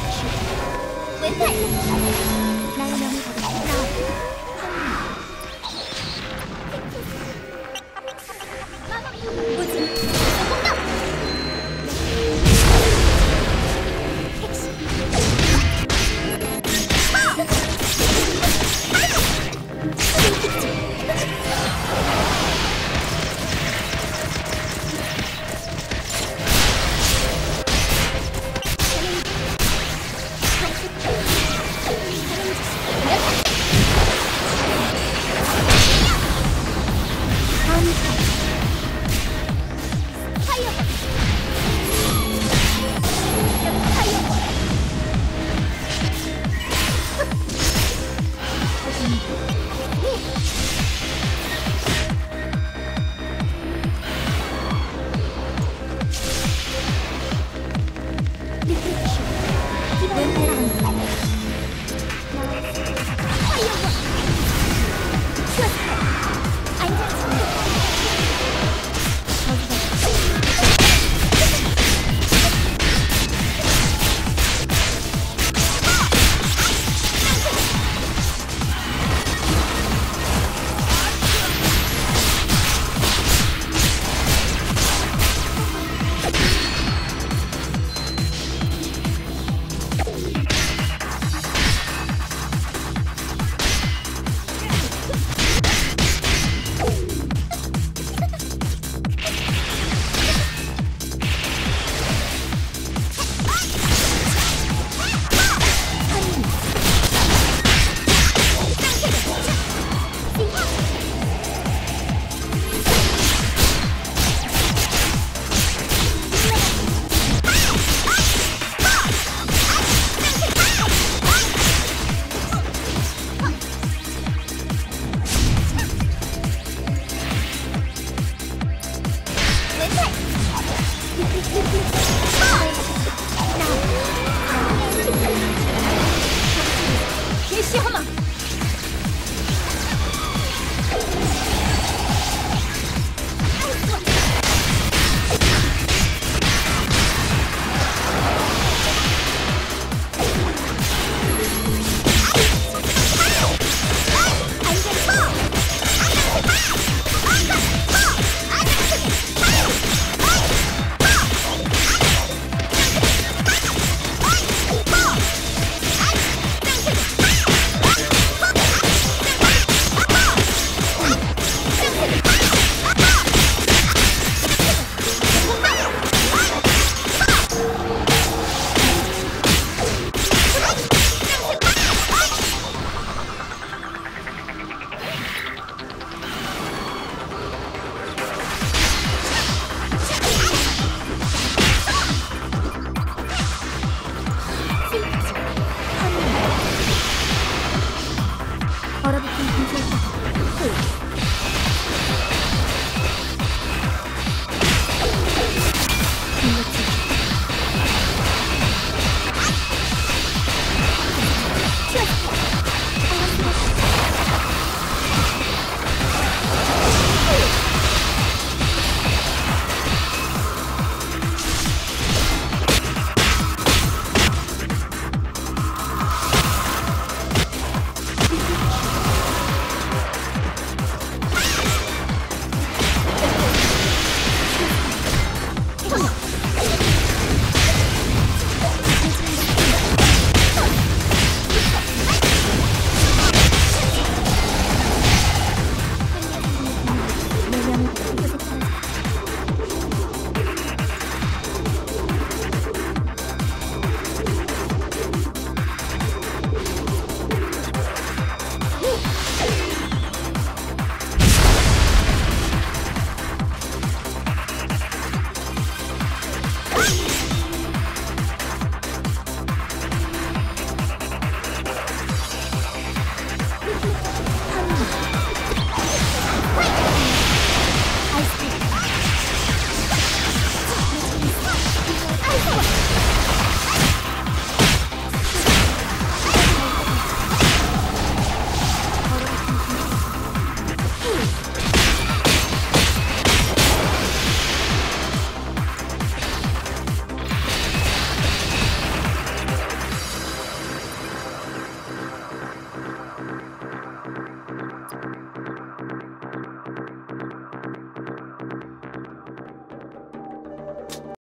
制，违反任何法律，来人，我不行，我公道。